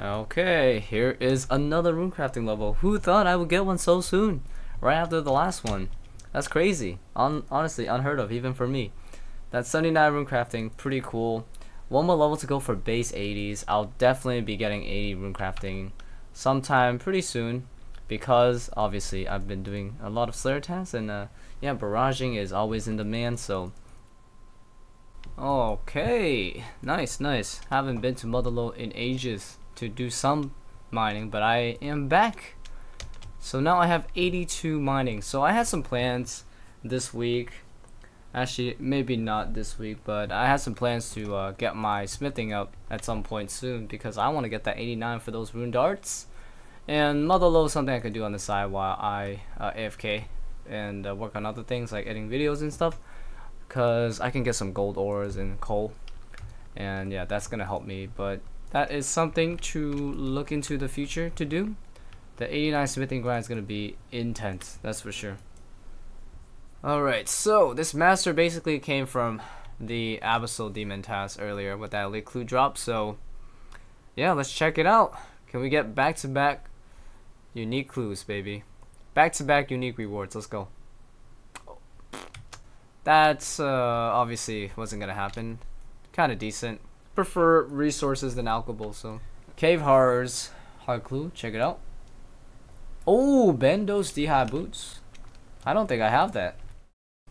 Okay, here is another runecrafting level. Who thought I would get one so soon? Right after the last one. That's crazy. Honestly, unheard of, even for me. That's 79 runecrafting, pretty cool. One more level to go for base 80s. I'll definitely be getting 80 runecrafting sometime pretty soon, because obviously I've been doing a lot of Slayer tasks, and yeah, barraging is always in demand. So okay, nice. Haven't been to Motherlode in ages to do some mining, but I am back. So now I have 82 mining. So I had some plans this week, actually maybe not this week, but I had some plans to get my smithing up at some point soon, because I want to get that 89 for those rune darts. And Motherlode is something I can do on the side while I AFK and work on other things like editing videos and stuff, because I can get some gold ores and coal, and yeah, that's gonna help me. But that is something to look into the future to do. The 89 smithing grind is gonna be intense, that's for sure. Alright, so this master basically came from the Abyssal Demon task earlier with that elite clue drop, so yeah, let's check it out. Can we get back-to-back unique clues, baby? Back-to-back unique rewards. Let's go. That's obviously wasn't gonna happen. Kind of decent. Prefer resources than alcohol. So Cave Horrors hard clue. Check it out. Oh, Bendo's D-high boots. I don't think I have that.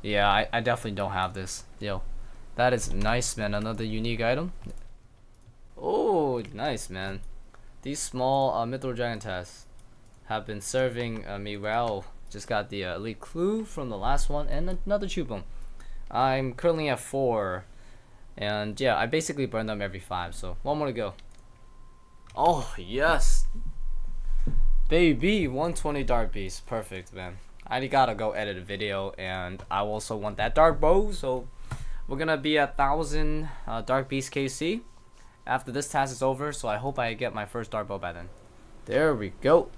Yeah, I definitely don't have this. Yo, that is nice, man. Another unique item. Oh, nice, man. These small Mithril Dragon tasks have been serving me well. Just got the elite clue from the last one and another chupum. I'm currently at 4, and yeah, I basically burn them every 5, so one more to go. Oh yes, baby, 120 dark beast, perfect, man. I gotta go edit a video, and I also want that dark bow, so we're gonna be at 1,000 dark beast KC after this task is over, so I hope I get my first dark bow by then. There we go.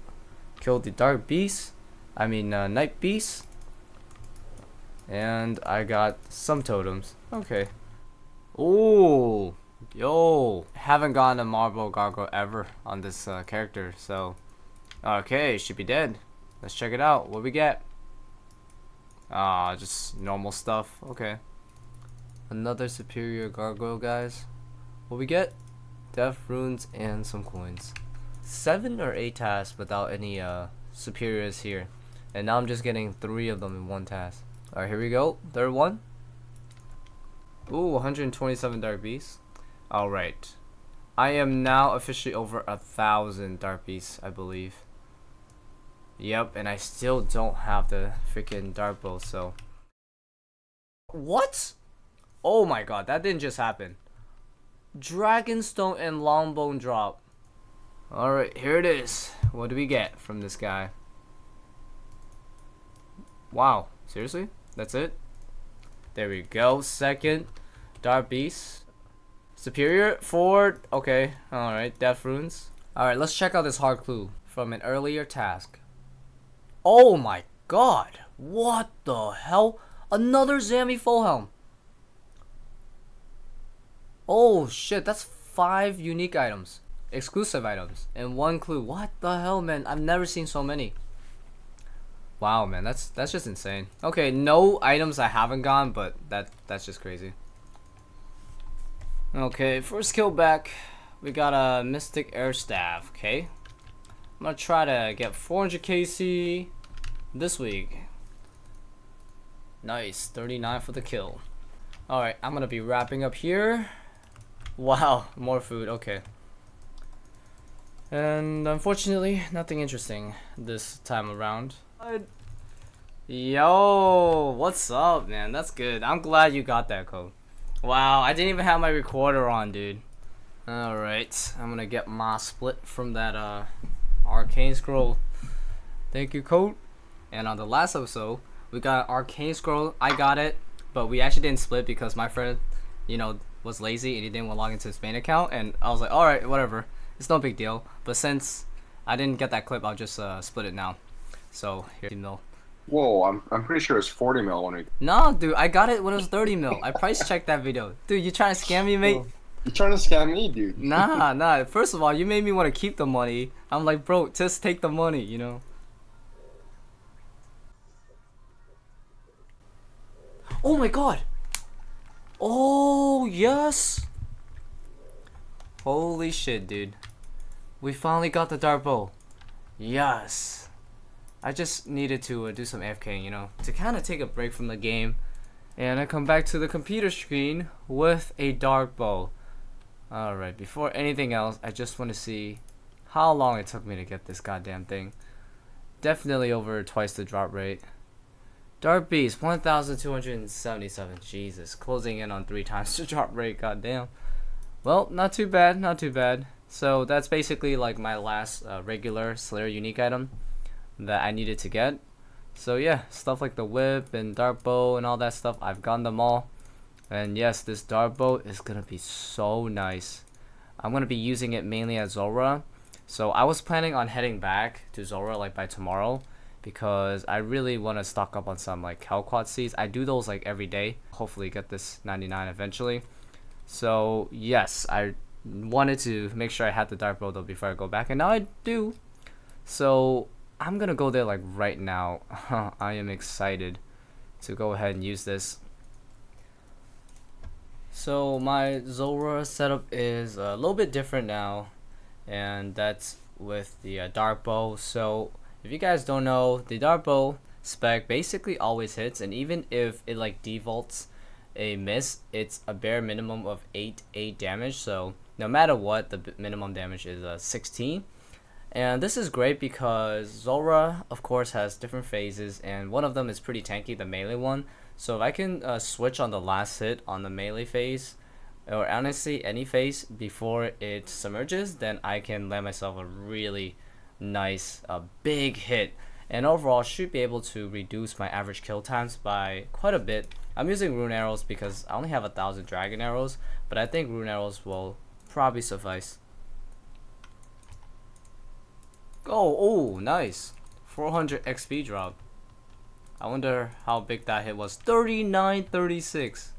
Killed the dark beast. I mean night beast. And I got some totems. Okay. Ooh. Yo. Haven't gotten a marble gargoyle ever on this character, so. Okay, should be dead. Let's check it out. What we get? Ah, just normal stuff. Okay. Another superior gargoyle, guys. What we get? Death runes and some coins. 7 or 8 tasks without any superiors here, and now I'm just getting 3 of them in one task. All right, here we go. Third one. Ooh, 127 dark beasts. All right, I am now officially over 1,000 dark beasts, I believe. Yep, and I still don't have the freaking dark bow. So what? Oh my god, that didn't just happen. Dragonstone and longbone drop. Alright, here it is. What do we get from this guy? Wow, seriously? That's it? There we go. Second dark beast. Superior. 4. Okay, alright. Death runes. Alright, let's check out this hard clue from an earlier task. Oh my god. What the hell? Another Zami full helm. Oh shit, that's 5 unique items. Exclusive items and 1 clue. What the hell, man? I've never seen so many. Wow, man, that's just insane. Okay, no items I haven't gotten, but that's just crazy. Okay, first kill back. We got a Mystic Air Staff, okay? I'm gonna try to get 400 KC this week. Nice, 39 for the kill. Alright, I'm gonna be wrapping up here. Wow, more food, okay. And unfortunately, nothing interesting this time around. Yo, what's up, man? That's good. I'm glad you got that code. Wow, I didn't even have my recorder on, dude. Alright, I'm gonna get my split from that arcane scroll. Thank you, code. And on the last episode, we got an arcane scroll. I got it, but we actually didn't split because my friend, you know, was lazy and he didn't want to log into his main account, and I was like, alright, whatever, it's no big deal. But since I didn't get that clip, I'll just split it now. So here, 50 mil. Whoa, I'm pretty sure it's 40 mil. No, dude, I got it when it was 30 mil. I price checked that video. Dude, you trying to scam me, mate? You're trying to scam me, dude. Nah. First of all, you made me want to keep the money. I'm like, bro, just take the money, you know? Oh my god! Oh, yes! Holy shit, dude. We finally got the dart bow. Yes! I just needed to do some AFK, you know, to kind of take a break from the game. And I come back to the computer screen with a dart bow. Alright, before anything else, I just want to see how long it took me to get this goddamn thing. Definitely over twice the drop rate. Dart beast, 1,277. Jesus, closing in on 3 times the drop rate, goddamn. Well, not too bad, not too bad. So that's basically like my last regular Slayer unique item that I needed to get. So yeah, stuff like the whip and dart bow and all that stuff, I've gotten them all. And yes, this dart bow is gonna be so nice. I'm gonna be using it mainly at Zulrah. So I was planning on heading back to Zulrah like by tomorrow, because I really want to stock up on some like Calquat seeds. I do those like every day. Hopefully get this 99 eventually. So yes, I wanted to make sure I had the dart bow though before I go back, and now I do. So I'm gonna go there like right now. I am excited to go ahead and use this. So my Zulrah setup is a little bit different now, and that's with the dart bow. So if you guys don't know, the dart bow spec basically always hits, and even if it like defaults a miss, it's a bare minimum of 8 damage. So no matter what, the minimum damage is 16, and this is great because Zulrah of course has different phases, and one of them is pretty tanky, the melee one. So if I can switch on the last hit on the melee phase, or honestly any phase before it submerges, then I can land myself a really nice big hit, and overall should be able to reduce my average kill times by quite a bit. I'm using rune arrows because I only have 1,000 dragon arrows, but I think rune arrows will probably suffice. Oh nice, 400 XP drop. I wonder how big that hit was. 3936.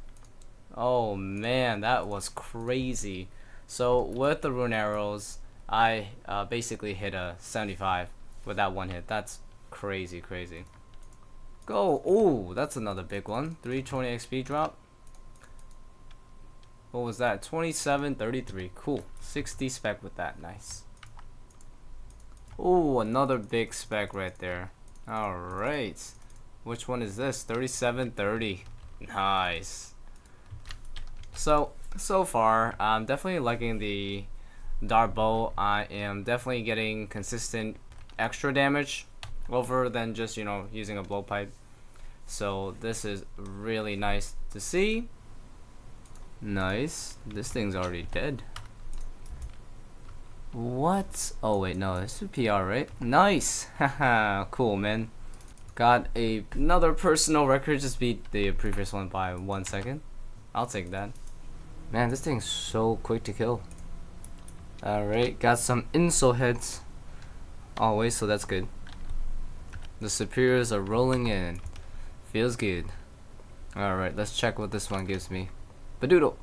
Oh man, that was crazy. So with the rune arrows, I basically hit a 75 with that one hit. That's crazy. Go. Oh, that's another big one. 320 XP drop. What was that? 2733. Cool. 60 spec with that. Nice. Oh, another big spec right there. All right. Which one is this? 3730. Nice. So far, I'm definitely liking the dart bow. I am definitely getting consistent extra damage over than just, you know, using a blowpipe. So this is really nice to see. Nice. This thing's already dead. What? Oh wait, no, this is PR, right? Nice. Haha. Cool, man. Got another personal record. Just beat the previous one by 1 second. I'll take that. Man, this thing's so quick to kill. Alright, got some insul hits always, so that's good. The superiors are rolling in. Feels good. Alright, let's check what this one gives me. Badoodle.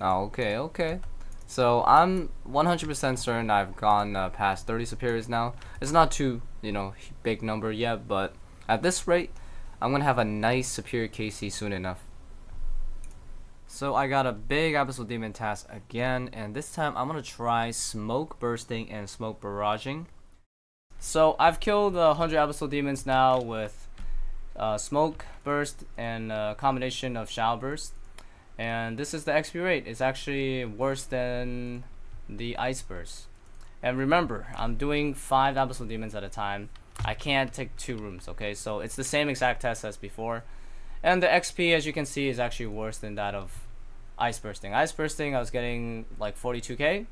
Oh, okay. So I'm 100% certain I've gone past 30 superiors now. It's not too, you know, big number yet, but at this rate, I'm gonna have a nice superior KC soon enough. So I got a big Abyssal Demon task again, and this time I'm gonna try smoke bursting and smoke barraging. So I've killed 100 Abyssal Demons now with smoke burst and a combination of shower burst, and this is the XP rate. It's actually worse than the ice burst. And remember, I'm doing 5 Abyssal Demons at a time. I can't take 2 rooms, okay? So it's the same exact test as before. And the XP, as you can see, is actually worse than that of ice bursting. Ice bursting, I was getting like 42k.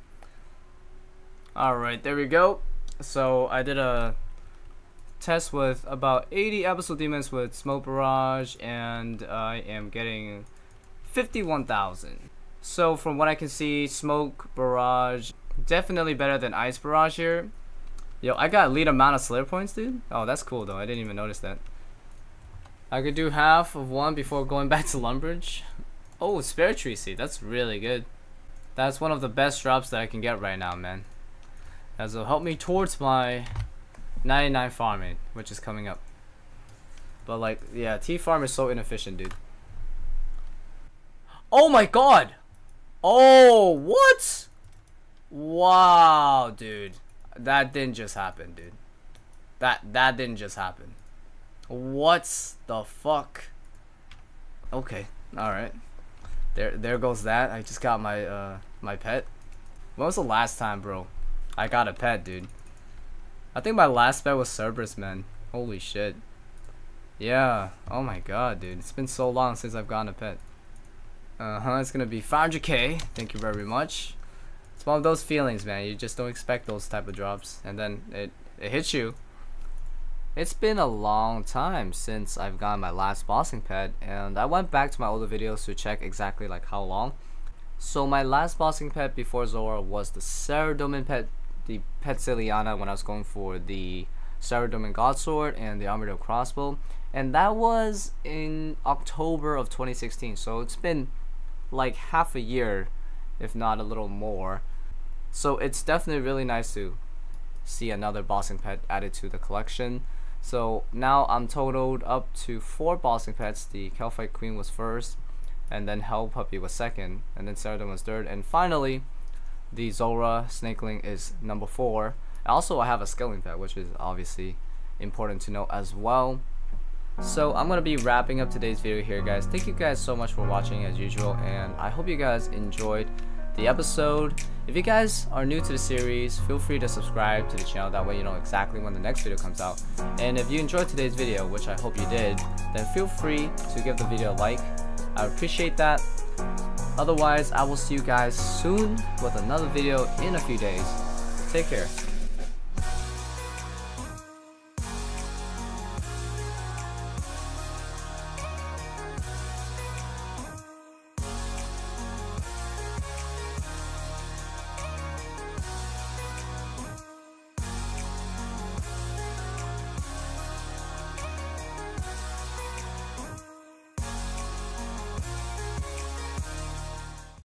Alright, there we go. So I did a test with about 80 Abyssal Demons with smoke barrage, and I am getting 51,000. So from what I can see, smoke barrage definitely better than ice barrage here. Yo, I got lead amount of Slayer points, dude. Oh, that's cool though. I didn't even notice that. I could do half of one before going back to Lumbridge. Oh, Spiritary Seed. That's really good. That's one of the best drops that I can get right now, man. That will help me towards my 99 farming, which is coming up. But like, yeah, T-Farm is so inefficient, dude. Oh my god! Oh, what? Wow, dude. That didn't just happen, dude. That didn't just happen. What's the fuck? Okay, alright. There goes that. I just got my my pet. When was the last time, bro? I got a pet, dude. I think my last pet was Cerberus, man. Holy shit. Yeah. Oh my god, dude. It's been so long since I've gotten a pet. It's gonna be 500k. Thank you very much. It's one of those feelings, man. You just don't expect those type of drops, and then it hits you. It's been a long time since I've gotten my last bossing pet, and I went back to my older videos to check exactly like how long. So my last bossing pet before Zora was the Saradon pet, the Petziliana, when I was going for the Saradon Godsword and the Armadillo Crossbow, and that was in October of 2016. So it's been like half a year, if not a little more. So it's definitely really nice to see another bossing pet added to the collection. So now I'm totaled up to 4 bossing pets. The Calphite Queen was first, and then Hell Puppy was second, and then Saradon was third, and finally the Zora Snakeling is number 4. Also I have a scaling pet, which is obviously important to know as well. So I'm gonna be wrapping up today's video here, guys. Thank you guys so much for watching as usual, and I hope you guys enjoyed the episode. If you guys are new to the series, feel free to subscribe to the channel, that way you know exactly when the next video comes out. And if you enjoyed today's video, which I hope you did, then feel free to give the video a like. I appreciate that. Otherwise, I will see you guys soon with another video in a few days. Take care.